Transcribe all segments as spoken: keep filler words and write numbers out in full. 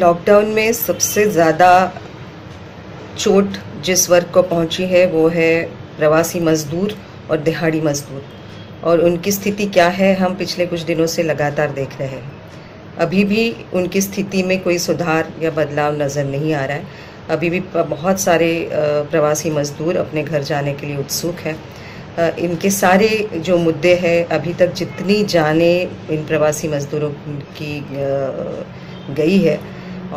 Lockdown में सबसे ज़्यादा चोट जिस वर्ग को पहुंची है वो है प्रवासी मज़दूर और दिहाड़ी मज़दूर, और उनकी स्थिति क्या है हम पिछले कुछ दिनों से लगातार देख रहे हैं। अभी भी उनकी स्थिति में कोई सुधार या बदलाव नज़र नहीं आ रहा है। अभी भी बहुत सारे प्रवासी मज़दूर अपने घर जाने के लिए उत्सुक हैं। इनके सारे जो मुद्दे हैं, अभी तक जितनी जाने इन प्रवासी मज़दूरों की गई है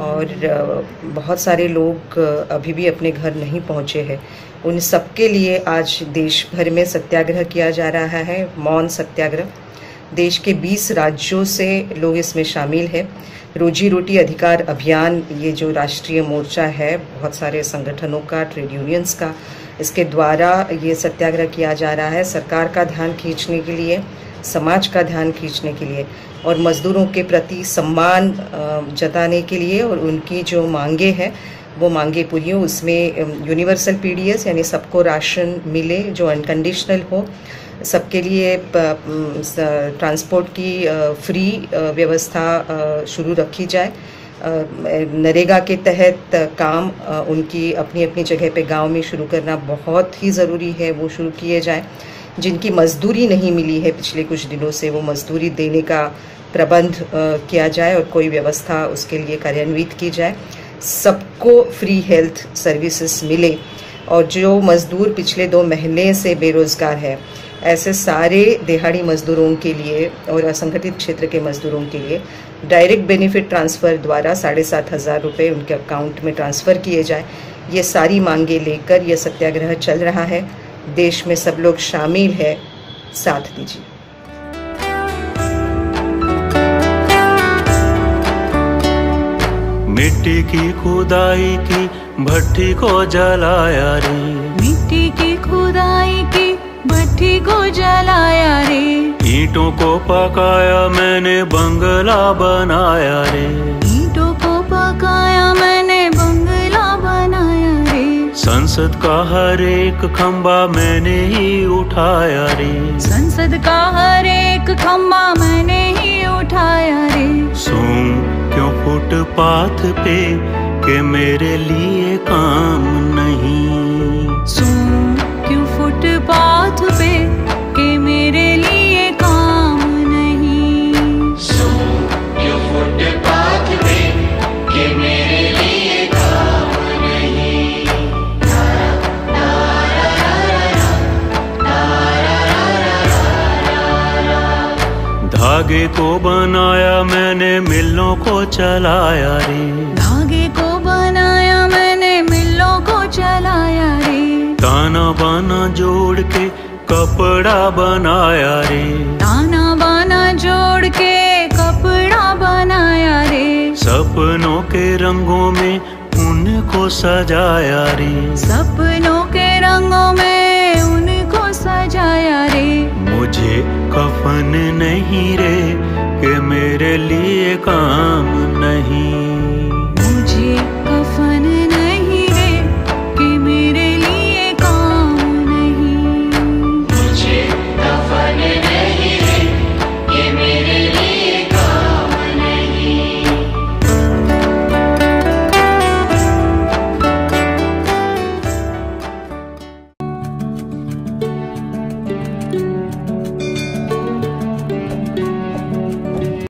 और बहुत सारे लोग अभी भी अपने घर नहीं पहुंचे हैं, उन सबके लिए आज देश भर में सत्याग्रह किया जा रहा है, मौन सत्याग्रह। देश के बीस राज्यों से लोग इसमें शामिल हैं। रोजी रोटी अधिकार अभियान, ये जो राष्ट्रीय मोर्चा है बहुत सारे संगठनों का, ट्रेड यूनियंस का, इसके द्वारा ये सत्याग्रह किया जा रहा है सरकार का ध्यान खींचने के लिए, समाज का ध्यान खींचने के लिए और मज़दूरों के प्रति सम्मान जताने के लिए, और उनकी जो मांगे हैं वो मांगे पूरी हों। उसमें यूनिवर्सल पीडीएस यानी सबको राशन मिले जो अनकंडीशनल हो, सबके लिए ट्रांसपोर्ट की फ्री व्यवस्था शुरू रखी जाए, नरेगा के तहत काम उनकी अपनी अपनी जगह पे गांव में शुरू करना बहुत ही ज़रूरी है, वो शुरू किए जाए। जिनकी मजदूरी नहीं मिली है पिछले कुछ दिनों से, वो मजदूरी देने का प्रबंध किया जाए और कोई व्यवस्था उसके लिए कार्यान्वित की जाए। सबको फ्री हेल्थ सर्विसेज मिले, और जो मज़दूर पिछले दो महीने से बेरोज़गार है, ऐसे सारे दिहाड़ी मज़दूरों के लिए और असंगठित क्षेत्र के मज़दूरों के लिए डायरेक्ट बेनिफिट ट्रांसफ़र द्वारा साढ़े सात हज़ार रुपये उनके अकाउंट में ट्रांसफ़र किए जाए। ये सारी मांगे लेकर यह सत्याग्रह चल रहा है। देश में सब लोग शामिल है, साथ दीजिए। मिट्टी की खुदाई की भट्टी को जलाया रे, मिट्टी की खुदाई की भट्टी को जलाया रे, ईंटों को पकाया मैंने बंगला बनाया रे, ईंटों को पकाया मैंने बंगला बनाया रे, संसद का हर एक खंबा मैंने ही उठाया रे, संसद का हर एक खंबा मैंने ही उठाया रे, सुन क्यों फुटपाथ पे के मेरे लिए काम नहीं, सुन क्यों फुटपाथ पे के मेरे लिए काम नहीं, सुन क्यों फुटपाथ पे के मेरे लिए काम नहीं। धागे को बनाया मैंने मिलों को चलाया रे, धागे को बनाया मैंने मिलों को चलाया रे, ताना बाना जोड़ के कपड़ा बनाया रे, ताना बाना जोड़ के कपड़ा बनाया रे, सपनों के रंगों में उनको सजाया रे, सपनों के रंगों में उनको सजाया रे, मुझे कफन नहीं रे के मेरे लिए काम